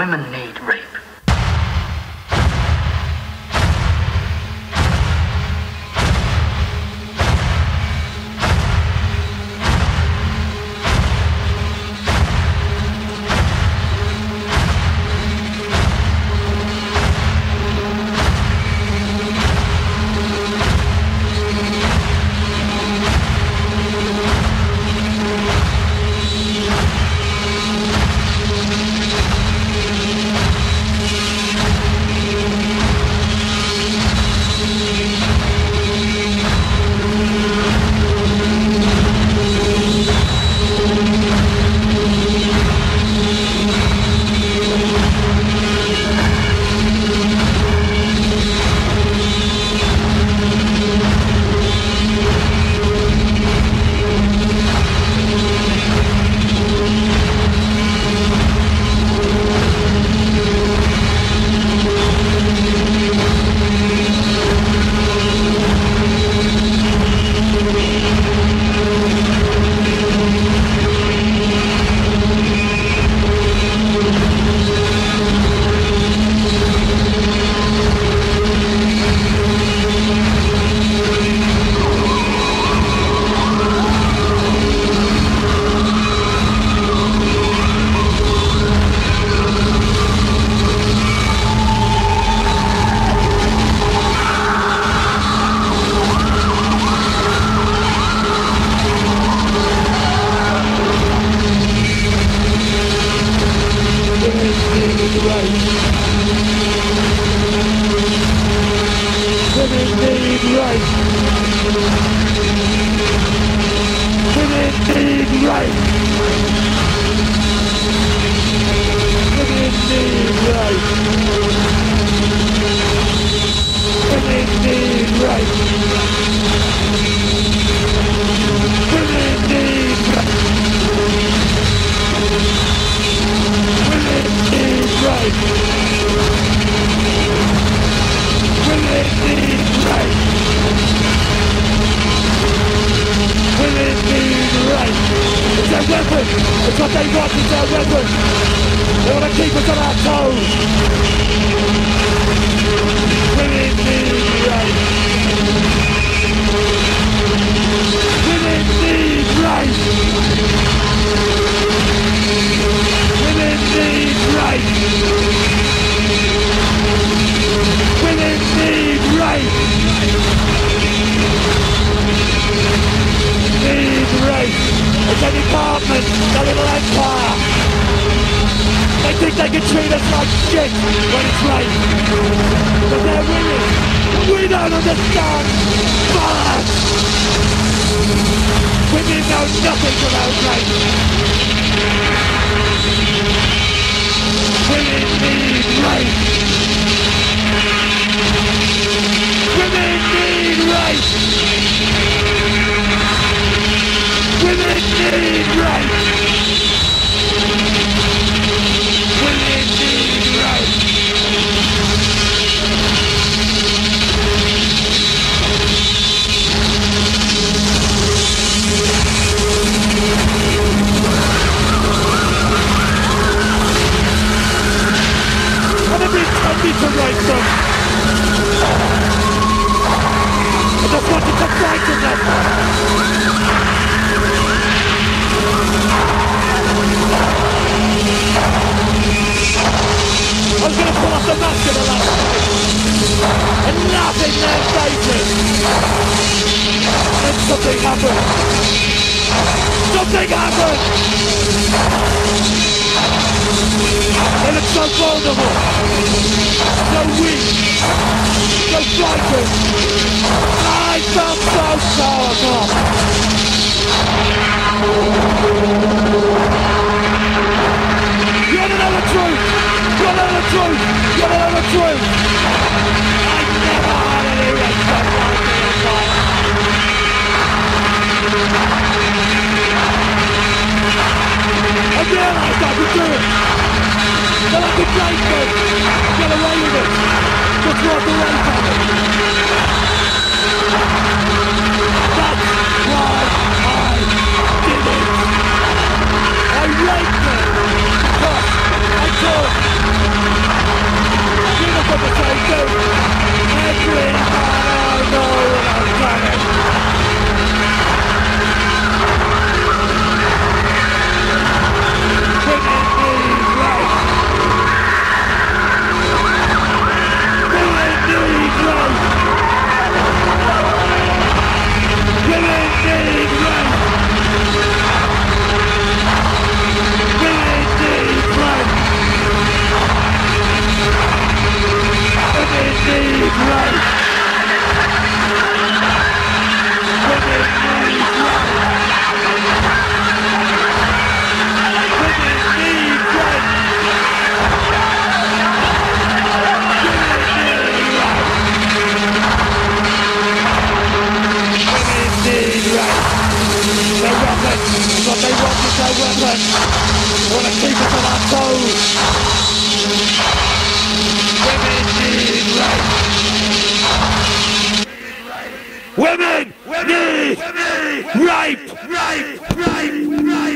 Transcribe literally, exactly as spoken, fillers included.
Women need rape. I raped them because I could. Women need rape! Rape! Rape! Rape!